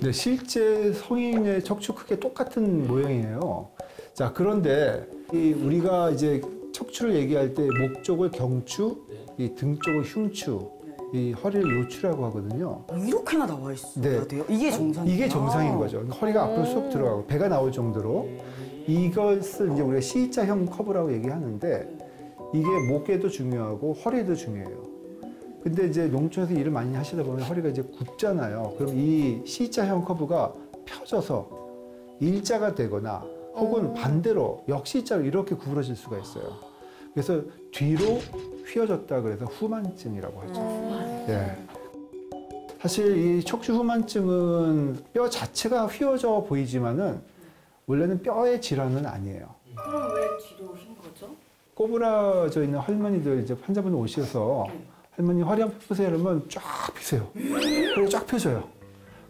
네, 실제 성인의 척추 크기에 똑같은 모형이에요. 자, 그런데 우리가 이제 척추를 얘기할 때 목 쪽을 경추, 이 등 쪽을 흉추, 이 허리를 요추라고 하거든요. 이렇게나 나와 있어야 네. 돼요? 이게 정상이에요? 이게 정상인 거죠. 그러니까 허리가 앞으로 쑥 들어가고 배가 나올 정도로 이것을 이제 우리가 C자형 커브라고 얘기하는데 이게 목에도 중요하고 허리도 중요해요. 근데 이제 농촌에서 일을 많이 하시다 보면 허리가 이제 굽잖아요. 그럼 이 C자형 커브가 펴져서 일자가 되거나 혹은 반대로 역C자로 이렇게 구부러질 수가 있어요. 그래서 뒤로 휘어졌다 그래서 후만증이라고 하죠. 네. 사실 이 척추 후만증은 뼈 자체가 휘어져 보이지만은 원래는 뼈의 질환은 아니에요. 그럼 왜 뒤로 휜 거죠? 꼬부라져 있는 할머니들 이제 환자분들 오셔서 할머니 허리 한번 펴보세요 이러면 쫙 펴세요. 그리고 쫙 펴져요.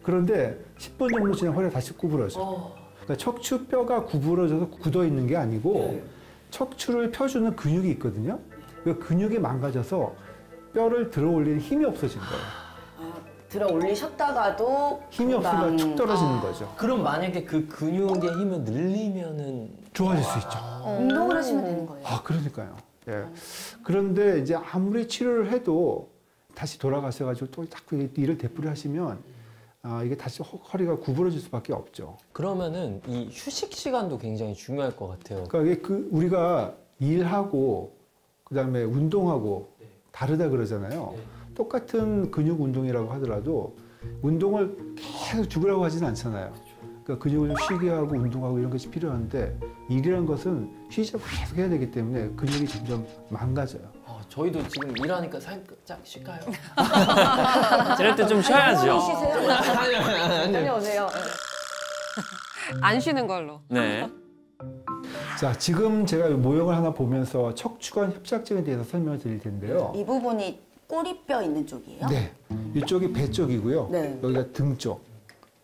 그런데 10분 정도 지나면 허리가 다시 구부러져. 그러니까 척추뼈가 구부러져서 굳어 있는 게 아니고 척추를 펴주는 근육이 있거든요. 그 근육이 망가져서 뼈를 들어올리는 힘이 없어진 거예요. 들어올리셨다가도 힘이 없으니까 쭉 떨어지는 거죠. 그럼 만약에 그 근육의 힘을 늘리면은 좋아질 수 있죠. 운동을 하시면 되는 거예요. 아, 그러니까요. 예. 그런데 이제 아무리 치료를 해도 다시 돌아가셔가지고 또 자꾸 일을 되풀이 하시면 이게 다시 허리가 구부러질 수밖에 없죠. 그러면은 이 휴식 시간도 굉장히 중요할 것 같아요. 그러니까 이게 우리가 일하고 그다음에 운동하고 다르다 그러잖아요. 똑같은 근육 운동이라고 하더라도 운동을 계속 죽으라고 하진 않잖아요. 그러니까 근육을 좀 쉬게 하고 운동하고 이런 것이 필요한데 일이라는 것은 쉬지 않고 계속 해야 되기 때문에 근육이 점점 망가져요. 저희도 지금 일하니까 살짝 쉴까요? 이럴 때 좀 쉬어야죠. 다녀오세요. 안 쉬는 걸로. 네. 자, 지금 제가 모형을 하나 보면서 척추관 협착증에 대해서 설명을 드릴 텐데요. 이 부분이 꼬리뼈 있는 쪽이에요? 네. 이쪽이 배 쪽이고요. 네. 여기가 등 쪽.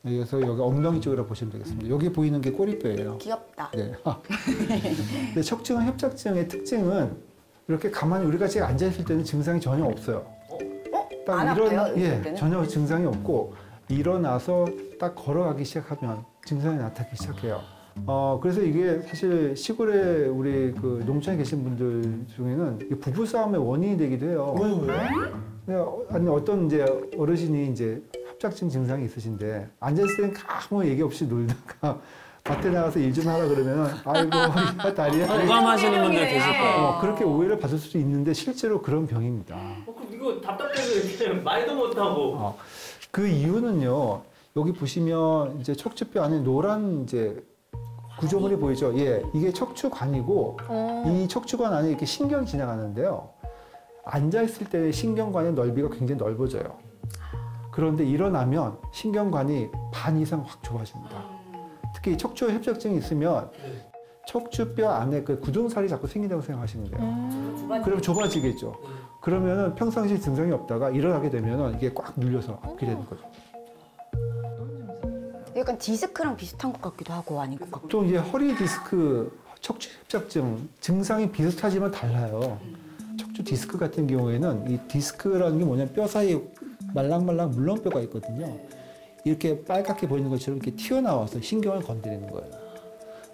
여기서 여기 엉덩이 쪽이라고 보시면 되겠습니다. 여기 보이는 게 꼬리뼈예요. 귀엽다. 네. 근데 척추관 협착증의 특징은 이렇게 가만히 우리가 지금 앉아있을 때는 증상이 전혀 없어요. 안 아파요? 예, 전혀 증상이 없고 일어나서 딱 걸어가기 시작하면 증상이 나타나기 시작해요. 그래서 이게 사실 시골에 우리 그 농촌에 계신 분들 중에는 부부싸움의 원인이 되기도 해요. 왜요? 아니 어떤 이제 어르신이 이제 협착증 증상이 있으신데 앉았을 때는 아무 얘기 없이 놀다가 밭에 나가서 일 좀 하라 그러면 아이고 허리가 다리야. 공감하시는 분들 계실 거예요. 그렇게 오해를 받을 수도 있는데 실제로 그런 병입니다. 그럼 이거 답답해서 말도 못하고. 그 이유는요. 여기 보시면 이제 척추뼈 안에 노란 이제 구조물이 보이죠? 예, 이게 척추관이고 이 척추관 안에 이렇게 신경이 지나가는데요. 앉아있을 때 신경관의 넓이가 굉장히 넓어져요. 그런데 일어나면 신경관이 반 이상 확 좁아집니다. 특히 척추 협착증이 있으면 척추뼈 안에 그 굳은살이 자꾸 생긴다고 생각하시면 돼요. 그럼 좁아지겠죠. 그러면은 평상시 증상이 없다가 일어나게 되면은 이게 꽉 눌려서 아프게 되는 거죠. 약간 디스크랑 비슷한 것 같기도 하고 아닌 것 같고. 또 이제 허리 디스크, 척추 협착증 증상이 비슷하지만 달라요. 척추 디스크 같은 경우에는 이 디스크라는 게 뭐냐면 뼈 사이에 말랑말랑 물렁뼈가 있거든요. 이렇게 빨갛게 보이는 것처럼 이렇게 튀어나와서 신경을 건드리는 거예요.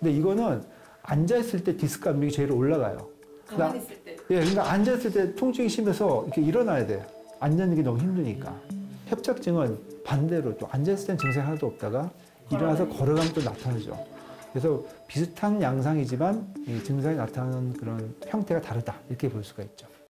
근데 이거는 앉아있을 때 디스크 감정이 제일 올라가요. 가만히 있을 때? 예, 그러니까 앉아있을 때 통증이 심해서 이렇게 일어나야 돼요. 앉는 게 너무 힘드니까. 협착증은 반대로 또 앉아있을 땐 증상이 하나도 없다가 일어나서 걸어가면 또 나타나죠. 그래서 비슷한 양상이지만 이 증상이 나타나는 그런 형태가 다르다 이렇게 볼 수가 있죠.